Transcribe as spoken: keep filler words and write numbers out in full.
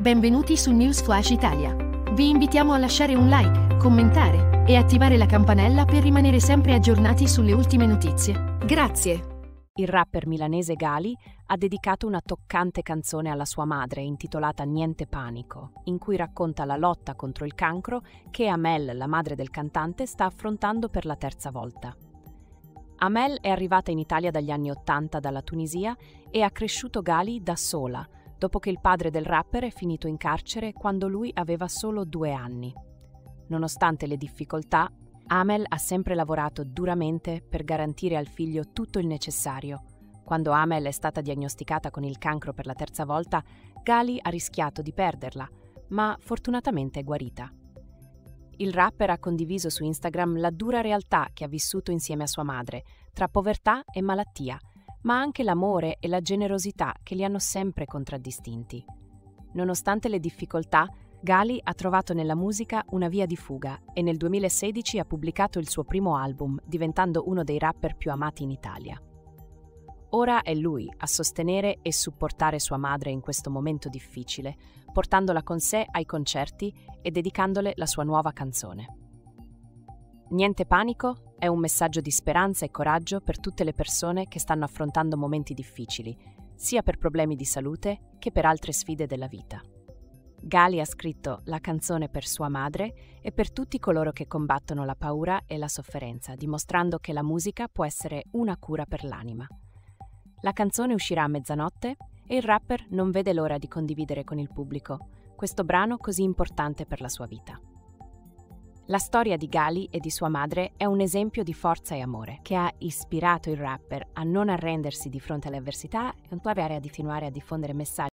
Benvenuti su News Flash Italia. Vi invitiamo a lasciare un like, commentare e attivare la campanella per rimanere sempre aggiornati sulle ultime notizie. Grazie! Il rapper milanese Ghali ha dedicato una toccante canzone alla sua madre intitolata Niente panico, in cui racconta la lotta contro il cancro che Amel, la madre del cantante, sta affrontando per la terza volta. Amel è arrivata in Italia dagli anni Ottanta dalla Tunisia e ha cresciuto Ghali da sola, dopo che il padre del rapper è finito in carcere quando lui aveva solo due anni. Nonostante le difficoltà, Amel ha sempre lavorato duramente per garantire al figlio tutto il necessario. Quando Amel è stata diagnosticata con il cancro per la terza volta, Ghali ha rischiato di perderla, ma fortunatamente è guarita. Il rapper ha condiviso su Instagram la dura realtà che ha vissuto insieme a sua madre, tra povertà e malattia, ma anche l'amore e la generosità che li hanno sempre contraddistinti. Nonostante le difficoltà, Ghali ha trovato nella musica una via di fuga e nel duemilasedici ha pubblicato il suo primo album, diventando uno dei rapper più amati in Italia. Ora è lui a sostenere e supportare sua madre in questo momento difficile, portandola con sé ai concerti e dedicandole la sua nuova canzone. Niente panico è un messaggio di speranza e coraggio per tutte le persone che stanno affrontando momenti difficili, sia per problemi di salute che per altre sfide della vita. Ghali ha scritto la canzone per sua madre e per tutti coloro che combattono la paura e la sofferenza, dimostrando che la musica può essere una cura per l'anima. La canzone uscirà a mezzanotte e il rapper non vede l'ora di condividere con il pubblico questo brano così importante per la sua vita. La storia di Ghali e di sua madre è un esempio di forza e amore che ha ispirato il rapper a non arrendersi di fronte alle avversità e a continuare a diffondere messaggi